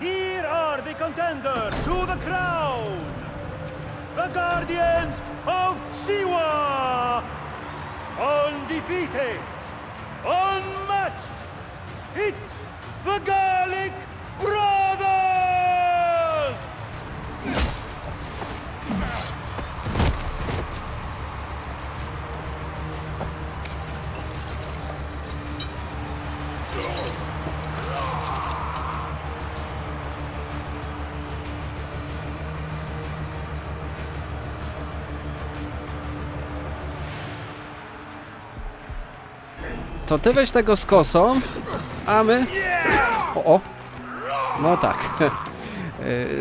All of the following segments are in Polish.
Here are the contenders to the crown, the Guardians of Siwa! Undefeated, unmatched, it's the Garlic Brothers! To ty weź tego z kosą, a my... O! No tak.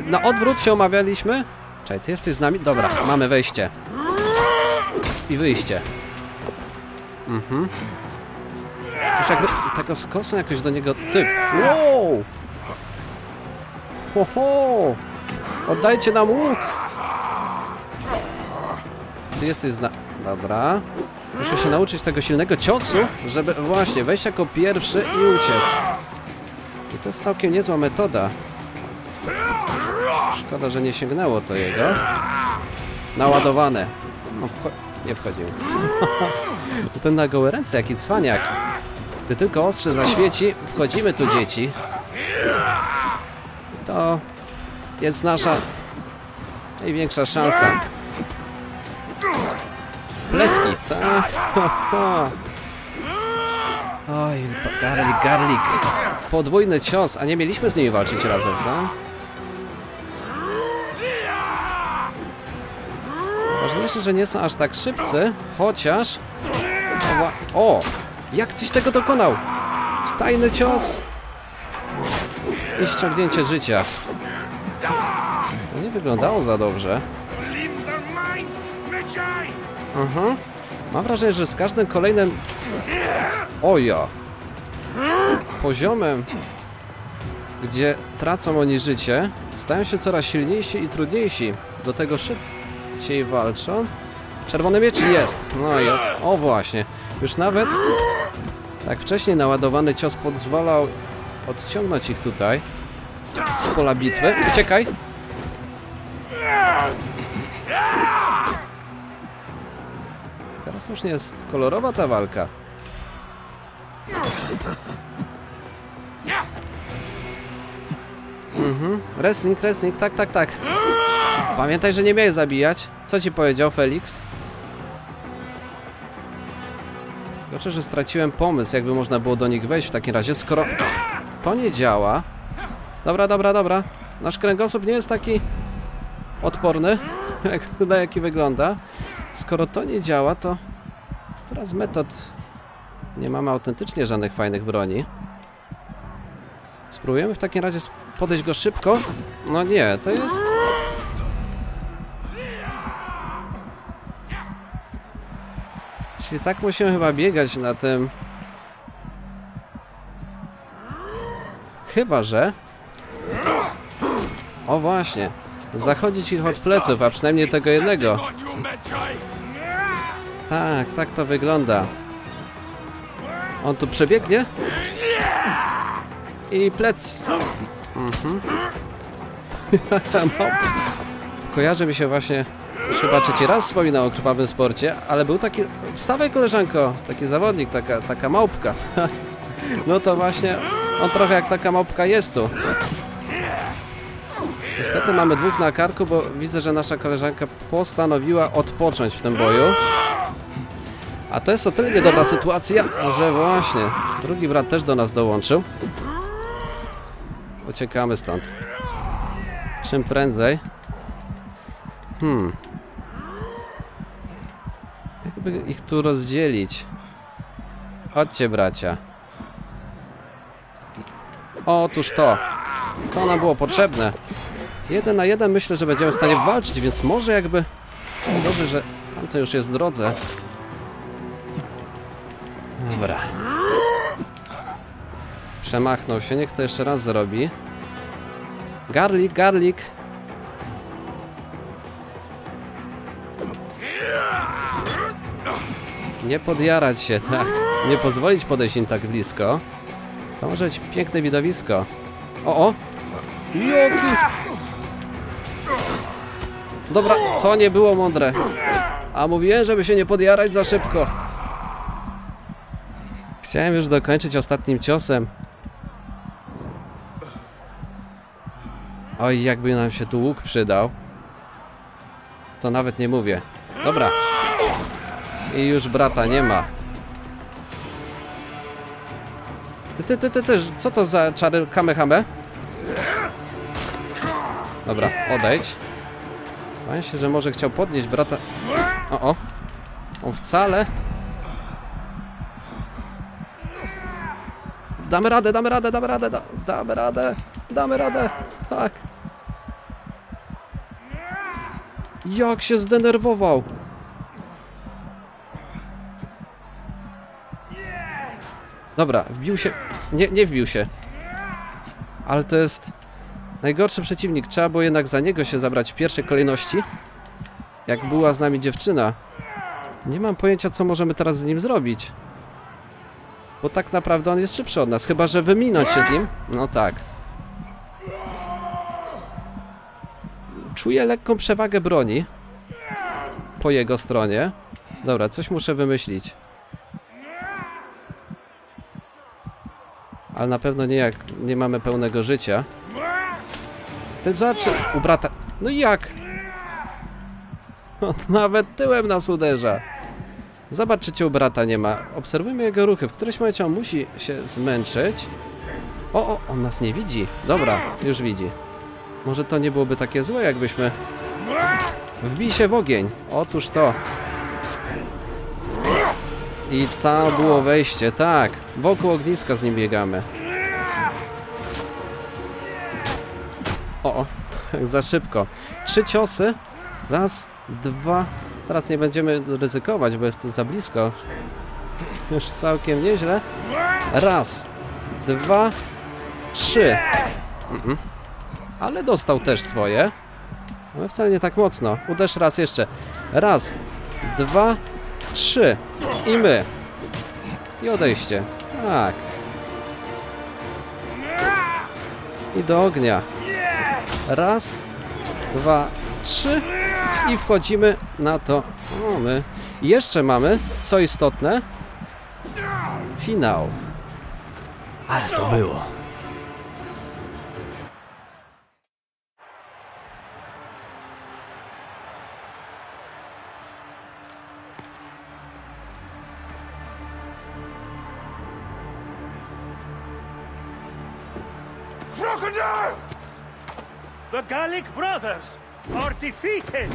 Na odwrót się omawialiśmy. Czekaj, ty jesteś z nami? Dobra, mamy wejście. I wyjście. Mhm. Już jakby tego z kosą jakoś do niego... Ty! Wow! Ho, ho! Oddajcie nam łuk! Ty jesteś z nami... Dobra. Muszę się nauczyć tego silnego ciosu, żeby właśnie wejść jako pierwszy i uciec. I to jest całkiem niezła metoda. Szkoda, że nie sięgnęło to jego. Naładowane. No, nie wchodził. Ten na gołe ręce, jaki cwaniak. Gdy tylko ostrze zaświeci, wchodzimy tu, dzieci. To jest nasza największa szansa. Plecki, tak? Oj, garlik. Podwójny cios, a nie mieliśmy z nimi walczyć razem, tak? Ważniejsze, że nie są aż tak szybcy, chociaż... O! Jak tyś tego dokonał? Tajny cios! I ściągnięcie życia. To nie wyglądało za dobrze. Aha. Mam wrażenie, że z każdym kolejnym... Oja! Poziomem, gdzie tracą oni życie, stają się coraz silniejsi i trudniejsi. Do tego szybciej walczą. Czerwony miecz jest! No i o właśnie. Już nawet tak wcześniej naładowany cios pozwalał odciągnąć ich tutaj z pola bitwy. Uciekaj! Teraz już nie jest kolorowa ta walka. Mhm. Wrestling, wrestling, tak, tak, tak. Pamiętaj, że nie miałeś zabijać. Co ci powiedział Felix? Znaczy, że straciłem pomysł, jakby można było do nich wejść w takim razie, skoro to nie działa. Dobra, dobra, dobra. Nasz kręgosłup nie jest taki odporny, jaki wygląda. Skoro to nie działa, to która z metod? Nie mamy autentycznie żadnych fajnych broni. Spróbujemy w takim razie podejść go szybko. No nie, to jest... Czyli tak musimy chyba biegać na tym. Chyba, że... O właśnie. Zachodzić ich od pleców, a przynajmniej tego jednego. Tak, tak to wygląda. On tu przebiegnie. I plec. Mhm. No. Kojarzy mi się właśnie... Już chyba trzeci raz wspominał o krwawym sporcie, ale był taki... Wstawaj, koleżanko! Taki zawodnik, taka małpka. No to właśnie... On trochę jak taka małpka jest tu. Niestety mamy dwóch na karku, bo widzę, że nasza koleżanka postanowiła odpocząć w tym boju. A to jest o tyle niedobra sytuacja, że właśnie drugi brat też do nas dołączył. Uciekamy stąd. Czym prędzej. Jakby ich tu rozdzielić. Chodźcie, bracia. Otóż to. To nam było potrzebne. 1 na 1 myślę, że będziemy w stanie walczyć, więc może jakby... Dobrze, że tamten już jest w drodze. Dobra. Przemachnął się, niech to jeszcze raz zrobi. Garlic, garlic. Nie podjarać się, tak. Nie pozwolić podejść im tak blisko. To może być piękne widowisko. O, o! Joki! Dobra, to nie było mądre. A mówiłem, żeby się nie podjarać za szybko. Chciałem już dokończyć ostatnim ciosem. Oj, jakby nam się tu łuk przydał. To nawet nie mówię. Dobra. I już brata nie ma. Ty, co to za czary kamehame? Dobra, odejdź. Wydaje się, że może chciał podnieść brata. O, o. On wcale. Damy radę. Tak. Jak się zdenerwował. Dobra, wbił się. Nie wbił się. Ale to jest najgorszy przeciwnik. Trzeba było jednak za niego się zabrać w pierwszej kolejności. Jak była z nami dziewczyna. Nie mam pojęcia, co możemy teraz z nim zrobić. Bo tak naprawdę on jest szybszy od nas. Chyba że wyminąć się z nim. No tak. Czuję lekką przewagę broni. Po jego stronie. Dobra, coś muszę wymyślić. Ale na pewno nie jak nie mamy pełnego życia. Ty zaczy... U brata... No jak? On nawet tyłem nas uderza. Zobaczycie, u brata nie ma. Obserwujmy jego ruchy. W którymś momencie on musi się zmęczyć. O, on nas nie widzi. Dobra, już widzi. Może to nie byłoby takie złe, jakbyśmy... Wbij się w ogień. Otóż to. I tam było wejście, tak. Wokół ogniska z nim biegamy. O, tak za szybko. 3 ciosy. Raz, dwa. Teraz nie będziemy ryzykować, bo jest to za blisko. Już całkiem nieźle. Raz, dwa, trzy. Ale dostał też swoje. No wcale nie tak mocno. Uderz raz jeszcze. Raz, dwa, trzy. I my. I odejście. Tak. I do ognia. Raz, dwa, trzy. I wchodzimy na to. O, my. I jeszcze mamy, co istotne, finał. Ale to było. The Garlic Brothers are defeated!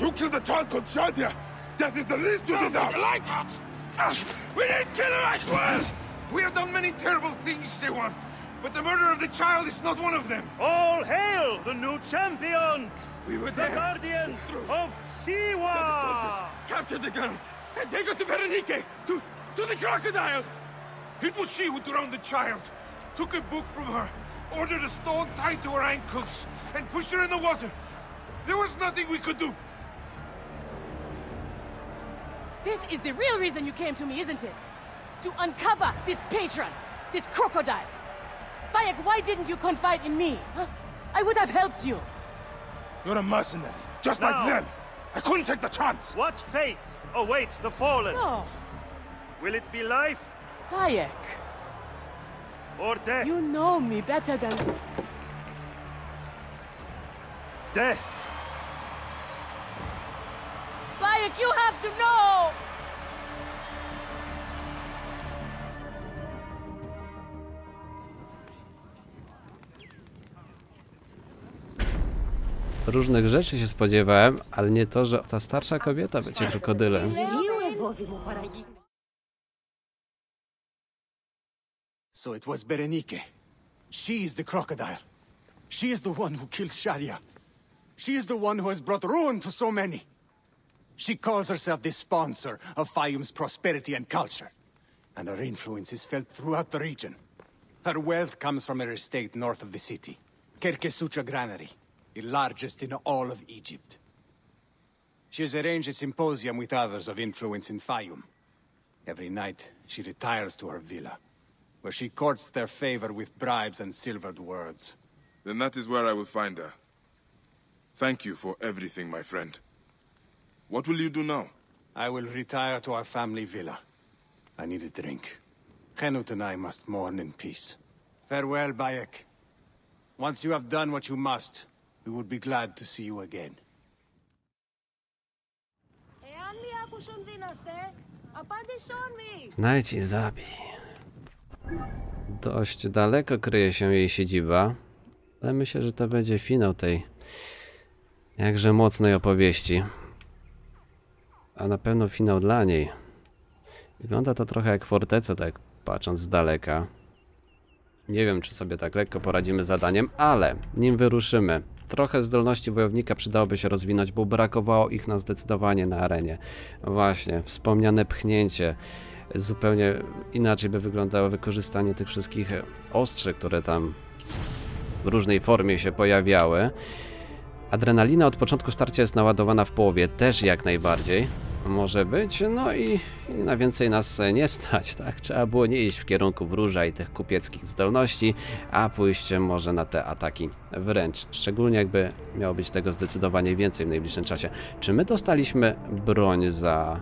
You killed the child of Shadya! That is the least you deserve! We didn't kill her as well! We have done many terrible things, Siwa, but the murder of the child is not one of them! All hail the new champions! We were the guardians of Siwa! Capture the girl and take her to Berenike! To the crocodile! It was she who drowned the child, took a book from her, ordered a stone tied to her ankles, and pushed her in the water. There was nothing we could do. This is the real reason you came to me, isn't it? To uncover this patron, this crocodile. Bayek, why didn't you confide in me? Huh? I would have helped you. You're a mercenary, just like them. I couldn't take the chance. What fate awaits the fallen? No. Will it be life? Bayek. Or death. You know me better than... Death. Bayek, you have to know! Różnych rzeczy się spodziewałem, ale nie to, że ta starsza kobieta będzie krokodylem. So it was Berenike. She is the crocodile. She is the one who killed Szalia. She is the one who has brought ruin to so many. She calls herself the sponsor of Fayum's prosperity and culture. And her influence is felt throughout the region. Her wealth comes from her estate north of the city. Kerkesucha Granary, the largest in all of Egypt. She has arranged a symposium with others of influence in Fayum. Every night, she retires to her villa. where she courts their favor with bribes and silvered words. Then that is where I will find her. Thank you for everything, my friend. What will you do now? I will retire to our family villa. I need a drink. Kenut and I must mourn in peace. Farewell, Bayek. Once you have done what you must, we would be glad to see you again. Znajdź i zabij. Dość daleko kryje się jej siedziba, ale myślę, że to będzie finał tej jakże mocnej opowieści. A na pewno finał dla niej. Wygląda to trochę jak forteca, tak patrząc z daleka. Nie wiem, czy sobie tak lekko poradzimy z zadaniem, ale nim wyruszymy, trochę zdolności wojownika przydałoby się rozwinąć, bo brakowało ich nam zdecydowanie na arenie. Właśnie, wspomniane pchnięcie. Zupełnie inaczej by wyglądało wykorzystanie tych wszystkich ostrzy, które tam w różnej formie się pojawiały. Adrenalina od początku starcia jest naładowana w połowie, też jak najbardziej. Może być, no i na więcej nas nie stać, tak? Trzeba było nie iść w kierunku wróża i tych kupieckich zdolności, a pójść może na te ataki wręcz. Szczególnie jakby miało być tego zdecydowanie więcej w najbliższym czasie. Czy my dostaliśmy broń za...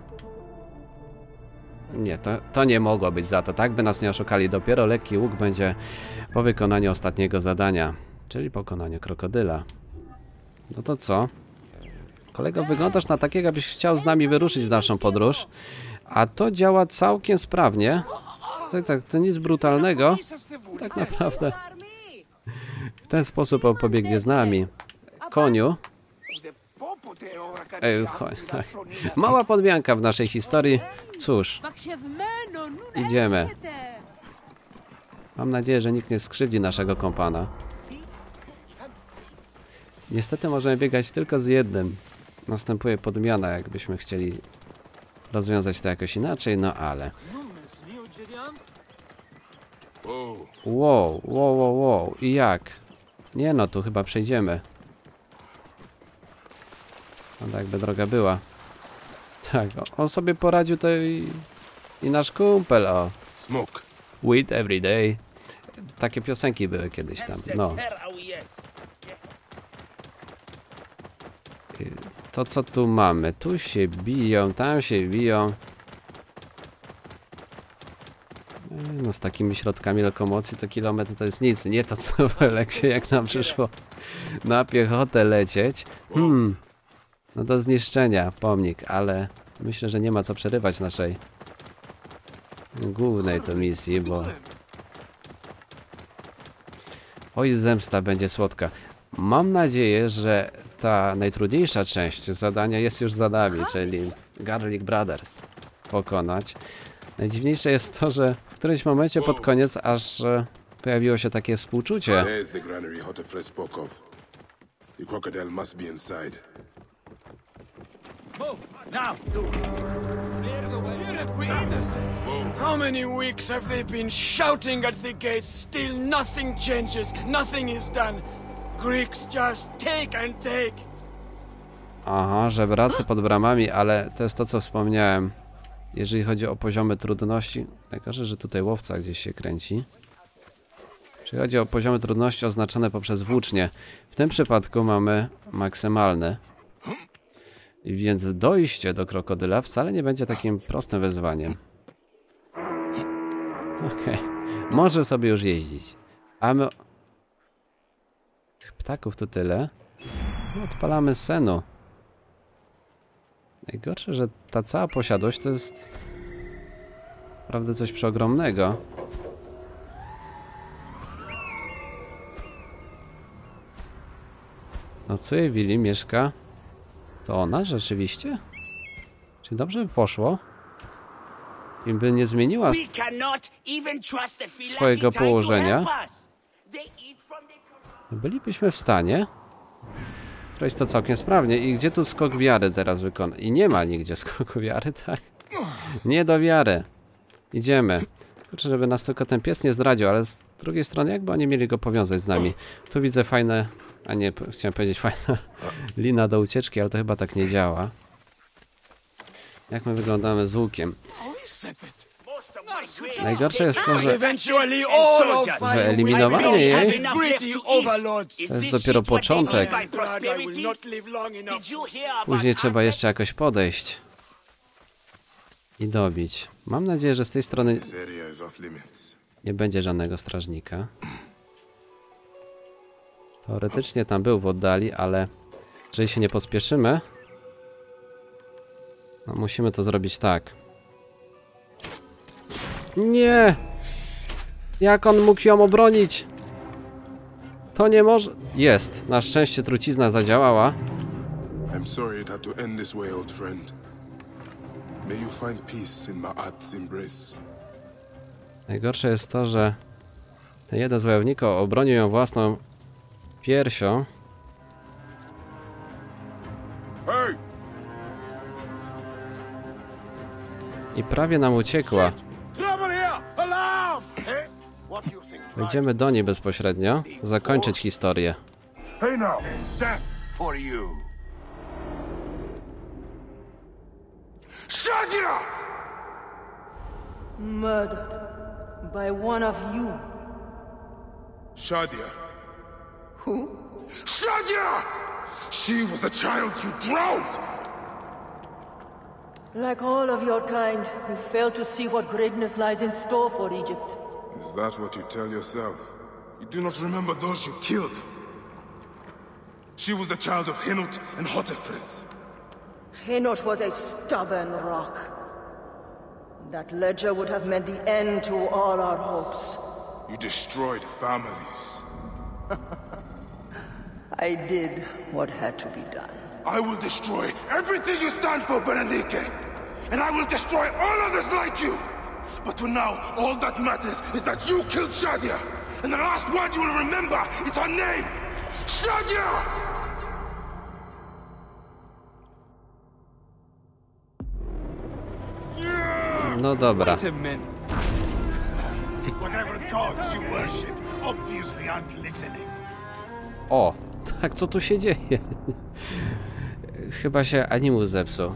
Nie, to nie mogło być za to, tak by nas nie oszukali. Dopiero lekki łuk będzie po wykonaniu ostatniego zadania, czyli pokonaniu krokodyla. No to co? Kolego, wyglądasz na takiego, abyś chciał z nami wyruszyć w naszą podróż. A to działa całkiem sprawnie. Tak, to nic brutalnego. Tak naprawdę. W ten sposób on pobiegnie z nami. Koniu. Tak. Mała podmianka w naszej historii. Cóż. Idziemy. Mam nadzieję, że nikt nie skrzywdzi naszego kompana. Niestety możemy biegać tylko z jednym. Następuje podmiana, jakbyśmy chcieli rozwiązać to jakoś inaczej, no ale... Wow, wow, wow, wow, i jak? Nie no, tu chyba przejdziemy. No tak by droga była. Tak, on sobie poradził to i nasz kumpel, o. Smoke. Weed every day. Takie piosenki były kiedyś tam, no. To co tu mamy? Tu się biją, tam się biją. No z takimi środkami lokomocji to kilometr to jest nic. Nie to co w Eleksie, jak nam przyszło na piechotę lecieć. No do zniszczenia pomnik, ale myślę, że nie ma co przerywać naszej głównej to misji, bo... Oj, zemsta będzie słodka. Mam nadzieję, że ta najtrudniejsza część zadania jest już za nami, czyli Garlic Brothers pokonać. Najdziwniejsze jest to, że w którymś momencie pod koniec aż pojawiło się takie współczucie. How many weeks have they been shouting at the gates? Still nothing changes, nothing is done. Greeks just take and take. Aha, żebracy pod bramami, ale to jest to, co wspomniałem. Jeżeli chodzi o poziomy trudności, najgorzej, że tutaj łowca gdzieś się kręci. Jeżeli chodzi o poziomy trudności oznaczone poprzez włócznie, w tym przypadku mamy maksymalny. Więc dojście do krokodyla wcale nie będzie takim prostym wyzwaniem. Okej, może sobie już jeździć. A my... Ptaków to tyle. Odpalamy senu. Najgorsze, że ta cała posiadłość to jest naprawdę coś przeogromnego. No co jej willi mieszka? To ona rzeczywiście? Czy dobrze by poszło? I by nie zmieniła swojego położenia. Bylibyśmy w stanie przejść to całkiem sprawnie. I gdzie tu skok wiary teraz wykona? I nie ma nigdzie skoku wiary, tak? Nie do wiary. Idziemy. Kurczę, żeby nas tylko ten pies nie zdradził, ale z drugiej strony jakby oni mieli go powiązać z nami. Tu widzę fajne... A nie, chciałem powiedzieć fajna lina do ucieczki, ale to chyba tak nie działa. Jak my wyglądamy z łukiem? Najgorsze jest to, że wyeliminowanie jej to jest dopiero początek. Później trzeba jeszcze jakoś podejść i dobić. Mam nadzieję, że z tej strony nie będzie żadnego strażnika. Teoretycznie tam był w oddali, ale jeżeli się nie pospieszymy, no musimy to zrobić tak. Nie! Jak on mógł ją obronić? To nie może... Jest! Na szczęście trucizna zadziałała. Najgorsze jest to, że ten jeden z wojowników obronił ją własną piersią. I prawie nam uciekła. Wejdziemy do niej bezpośrednio, zakończyć historię. Shadya! Murdered by one of you. Shadya. Who? Shadya! She was the child you drowned. Like all of your kind, you fail to see what greatness lies in store for Egypt. Is that what you tell yourself? You do not remember those you killed. She was the child of Henoth and Hotefres. Henoth was a stubborn rock. That ledger would have meant the end to all our hopes. You destroyed families. I did what had to be done. I will destroy everything you stand for, Berenike! And I will destroy all others like you! But for now, all that matters is that you killed Shadya! And the last word you will remember is her name! Shadya! No dobra. O! Tak, co tu się dzieje? Chyba się Animus zepsuł.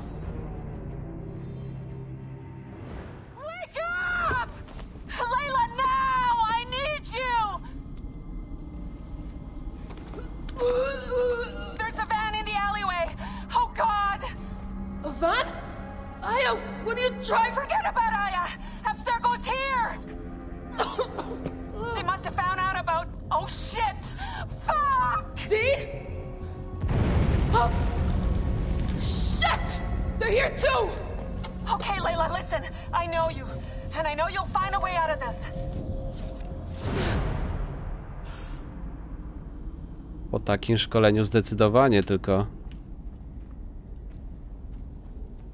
Po takim szkoleniu zdecydowanie, tylko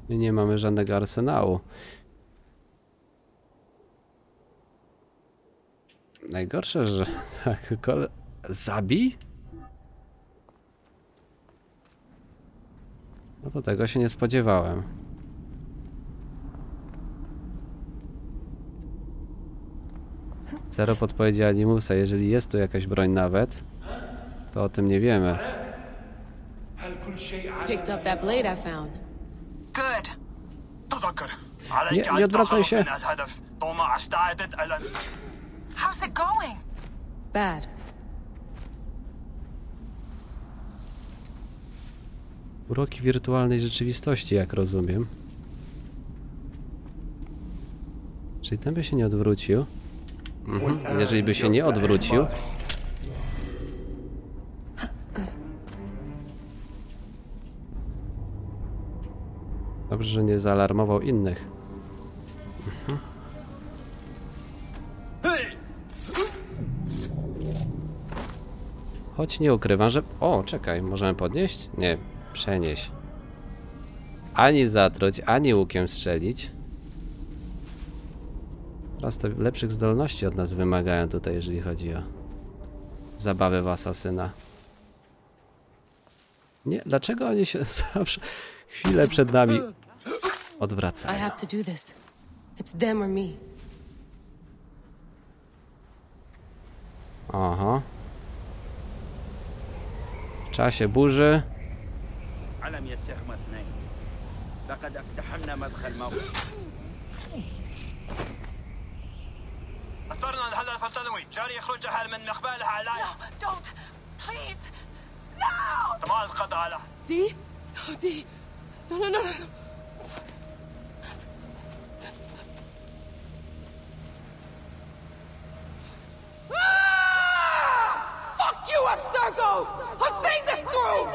my nie mamy żadnego arsenału. Najgorsze, że tak zabij? No to tego się nie spodziewałem. Zero podpowiedzi Animusa, jeżeli jest tu jakaś broń nawet, to o tym nie wiemy. Nie odwracaj się! Uroki wirtualnej rzeczywistości, jak rozumiem. Czyli ten by się nie odwrócił. Jeżeli by się nie odwrócił, dobrze, że nie zaalarmował innych. Choć nie ukrywam, że... O, czekaj, możemy podnieść? Nie, przenieść. Ani zatruć, ani łukiem strzelić. Teraz to lepszych zdolności od nas wymagają tutaj, jeżeli chodzi o zabawę w asasyna. Nie, dlaczego oni się zawsze chwilę przed nami odwracają? Aha. W czasie burzy. No, don't! Please! No! Dee? Oh, Dee! No, no, no, no! Ah! Fuck you, Abstergo! I'm seeing this through!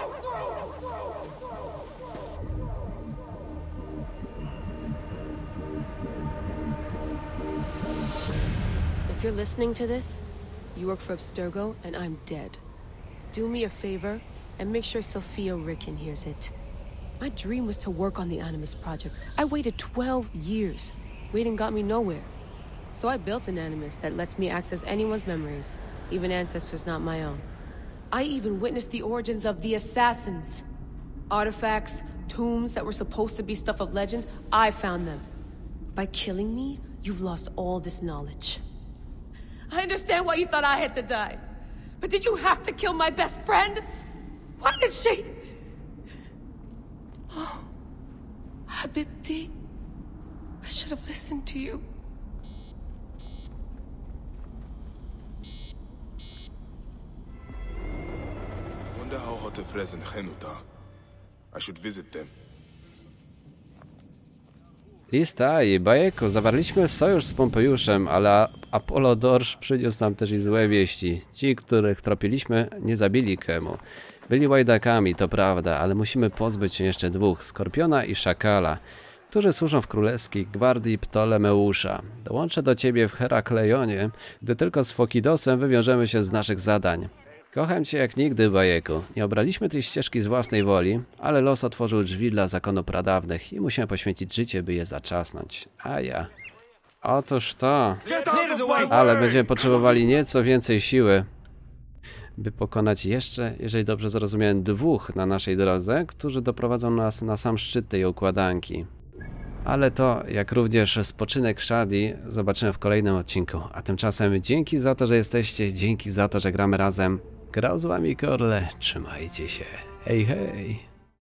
If you're listening to this, you work for Abstergo and I'm dead. Do me a favor and make sure Sophia Ricken hears it. My dream was to work on the Animus project. I waited 12 years. Waiting got me nowhere. So I built an Animus that lets me access anyone's memories, even ancestors not my own. I even witnessed the origins of the assassins. Artifacts, tombs that were supposed to be stuff of legends, I found them. By killing me, you've lost all this knowledge. I understand why you thought I had to die. But did you have to kill my best friend? Why did she? Oh, Habibti, I should have listened to you. I wonder how Hotefres and Kenut are. I should visit them. Lista i Bayeko. Zawarliśmy sojusz z Pompejuszem, ale Apollodor przyniósł nam też i złe wieści. Ci, których tropiliśmy, nie zabili Kemu. Byli łajdakami, to prawda, ale musimy pozbyć się jeszcze dwóch, Skorpiona i Szakala, którzy służą w królewskiej gwardii Ptolemeusza. Dołączę do ciebie w Heraklejonie, gdy tylko z Fokidosem wywiążemy się z naszych zadań. Kocham cię jak nigdy, Bayeku. Nie obraliśmy tej ścieżki z własnej woli, ale los otworzył drzwi dla zakonów pradawnych i musimy poświęcić życie, by je zaczasnąć. A ja... Otóż to... Ale będziemy potrzebowali nieco więcej siły, by pokonać jeszcze, jeżeli dobrze zrozumiałem, dwóch na naszej drodze, którzy doprowadzą nas na sam szczyt tej układanki. Ale to, jak również spoczynek Shadyi, zobaczymy w kolejnym odcinku. A tymczasem dzięki za to, że jesteście, dzięki za to, że gramy razem. Grał z wami Corle, trzymajcie się. Hej, hej!